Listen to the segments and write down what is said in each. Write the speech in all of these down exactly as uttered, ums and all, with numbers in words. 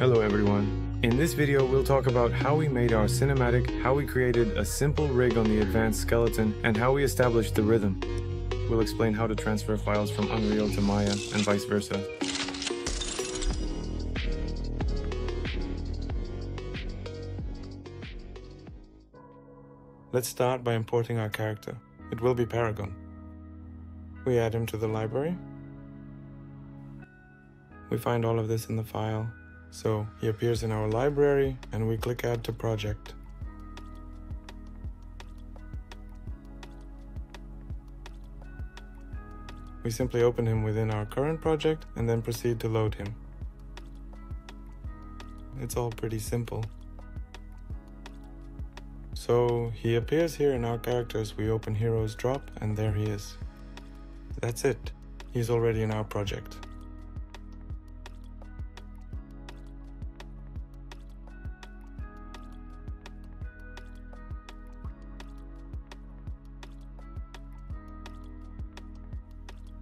Hello everyone. In this video we'll talk about how we made our cinematic, how we created a simple rig on the Advanced Skeleton, and how we established the rhythm. We'll explain how to transfer files from Unreal to Maya and vice versa. Let's start by importing our character. It will be Paragon. We add him to the library. We find all of this in the file, so he appears in our library, and we click Add to Project. We simply open him within our current project and then proceed to load him. It's all pretty simple. So he appears here in our characters. We open Heroes Drop and there he is. That's it. He's already in our project.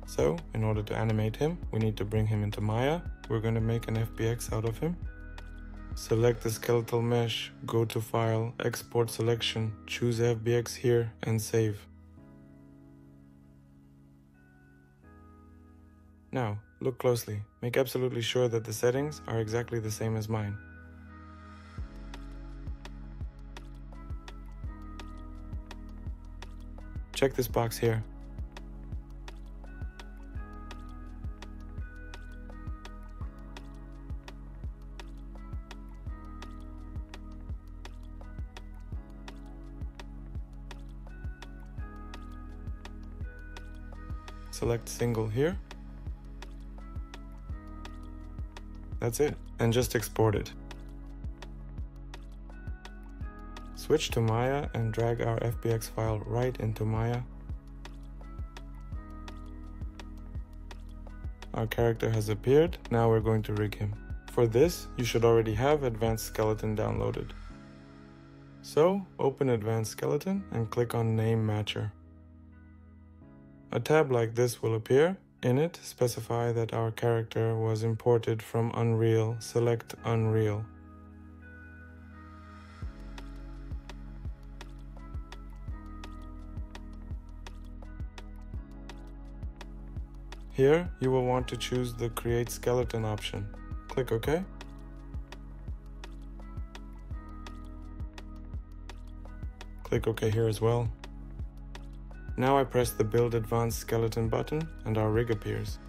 So in order to animate him, we need to bring him into Maya. We're going to make an F B X out of him. Select the skeletal mesh, go to File, Export Selection, choose F B X here and save. Now, look closely. Make absolutely sure that the settings are exactly the same as mine. Check this box here. Select single here. That's it, and just export it. Switch to Maya and drag our F B X file right into Maya. Our character has appeared. Now we're going to rig him. For this, you should already have Advanced Skeleton downloaded. So open Advanced Skeleton and click on Name Matcher. A tab like this will appear. In it, specify that our character was imported from Unreal. Select Unreal. Here, you will want to choose the Create Skeleton option. Click OK. Click OK here as well. Now I press the Build Advanced Skeleton button and our rig appears.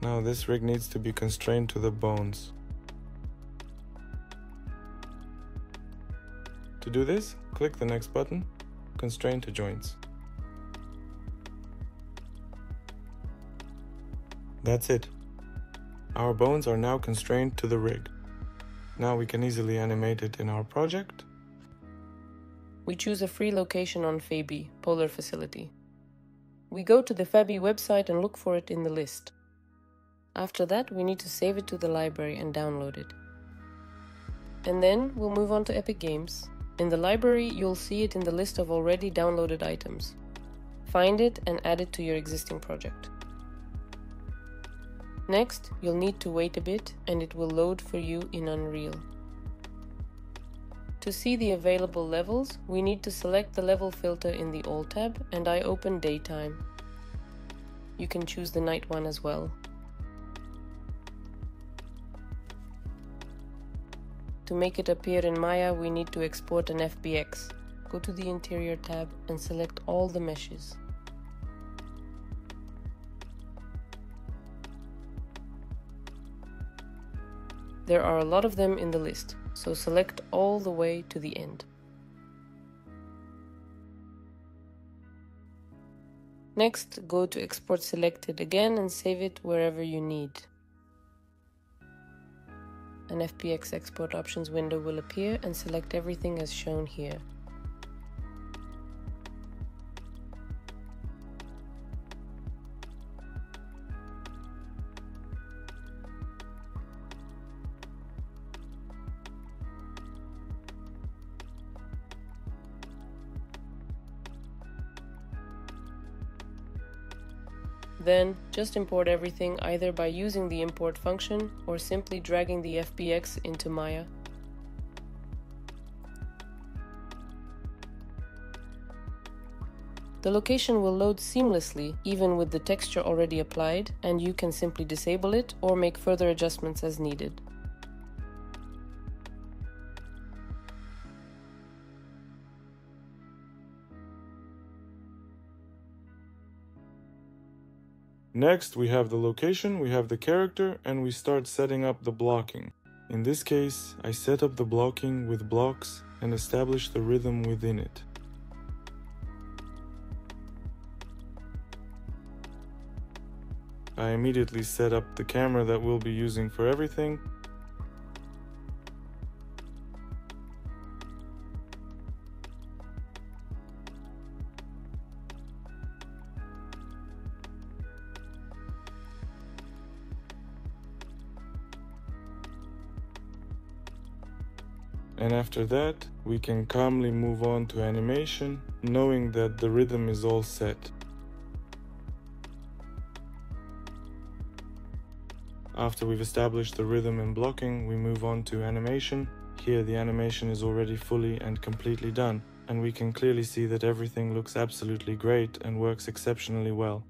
Now this rig needs to be constrained to the bones. To do this, click the next button, Constrain to Joints. That's it. Our bones are now constrained to the rig. Now we can easily animate it in our project. We choose a free location on F A B, Polar Facility. We go to the F A B website and look for it in the list. After that, we need to save it to the library and download it. And then we'll move on to Epic Games. In the library, you'll see it in the list of already downloaded items. Find it and add it to your existing project. Next, you'll need to wait a bit and it will load for you in Unreal. To see the available levels, we need to select the level filter in the All tab, and I open Daytime. You can choose the night one as well. To make it appear in Maya, we need to export an F B X. Go to the Interior tab and select all the meshes. There are a lot of them in the list, so select all the way to the end. Next, go to Export Selected again and save it wherever you need. An F B X Export Options window will appear and select everything as shown here. Then, just import everything either by using the import function or simply dragging the F B X into Maya. The location will load seamlessly, even with the texture already applied, and you can simply disable it or make further adjustments as needed. Next, we have the location, we have the character, and we start setting up the blocking. In this case, I set up the blocking with blocks and establish the rhythm within it. I immediately set up the camera that we'll be using for everything. And after that, we can calmly move on to animation, knowing that the rhythm is all set. After we've established the rhythm and blocking, we move on to animation. Here the animation is already fully and completely done, and we can clearly see that everything looks absolutely great and works exceptionally well.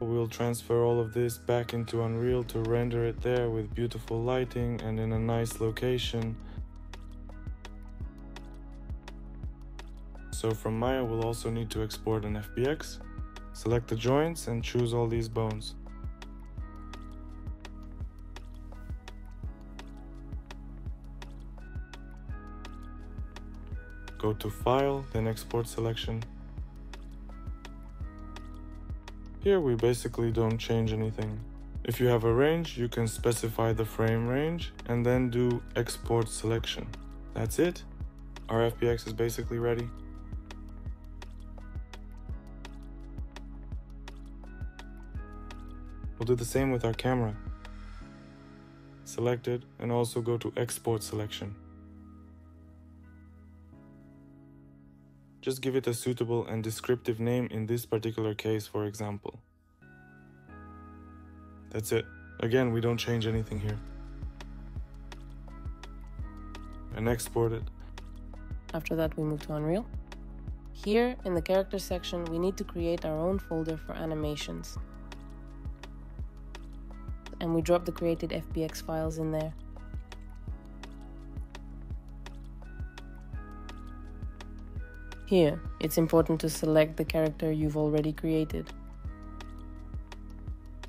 We'll transfer all of this back into Unreal to render it there with beautiful lighting and in a nice location. So from Maya we'll also need to export an F B X. Select the joints and choose all these bones. Go to File, then Export Selection. Here we basically don't change anything. If you have a range, you can specify the frame range and then do export selection. That's it. Our F B X is basically ready. We'll do the same with our camera. Select it and also go to export selection. Just give it a suitable and descriptive name in this particular case, for example. That's it. Again, we don't change anything here. And export it. After that, we move to Unreal. Here, in the character section, we need to create our own folder for animations. And we drop the created F B X files in there. Here, it's important to select the character you've already created,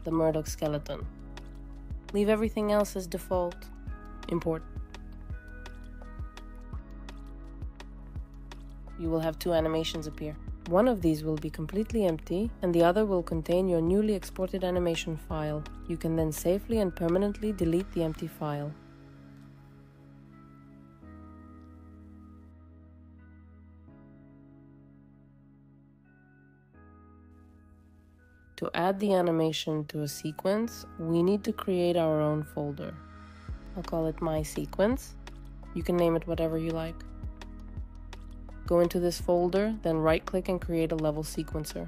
the Murdoch skeleton. Leave everything else as default. Import. You will have two animations appear. One of these will be completely empty, and the other will contain your newly exported animation file. You can then safely and permanently delete the empty file. To add the animation to a sequence, we need to create our own folder. I'll call it My Sequence. You can name it whatever you like. Go into this folder, then right-click and create a level sequencer.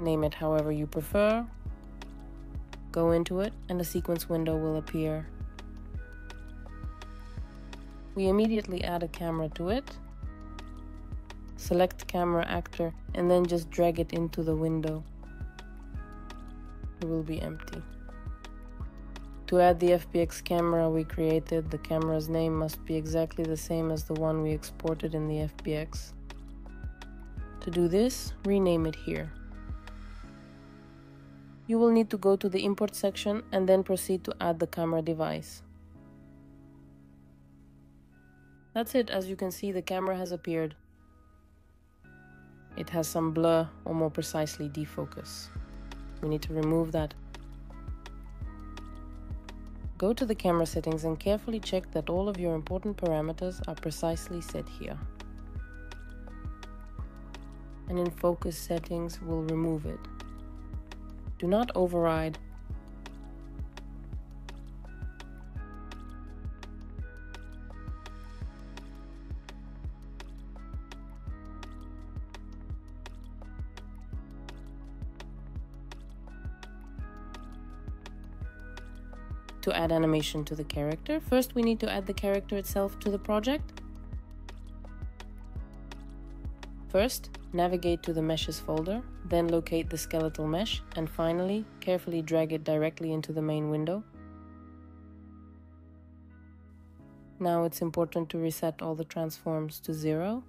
Name it however you prefer. Go into it, and a sequence window will appear. We immediately add a camera to it, select camera actor, and then just drag it into the window. It will be empty. To add the F B X camera we created, the camera's name must be exactly the same as the one we exported in the F B X. To do this, rename it here. You will need to go to the import section and then proceed to add the camera device. That's it. As you can see, the camera has appeared. It has some blur, or more precisely, defocus. We need to remove that. Go to the camera settings and carefully check that all of your important parameters are precisely set here. And in focus settings, we'll remove it. Do not override, to add animation to the character. First, we need to add the character itself to the project. First, navigate to the meshes folder, then locate the skeletal mesh, and finally, carefully drag it directly into the main window. Now it's important to reset all the transforms to zero.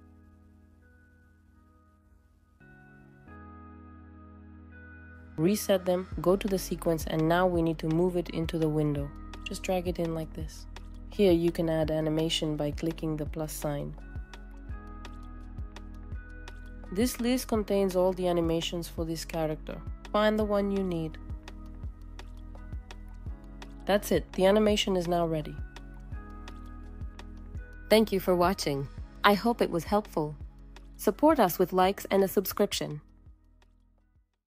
Reset them, go to the sequence, and now we need to move it into the window. Just drag it in like this. Here you can add animation by clicking the plus sign. This list contains all the animations for this character. Find the one you need. That's it, the animation is now ready. Thank you for watching. I hope it was helpful. Support us with likes and a subscription.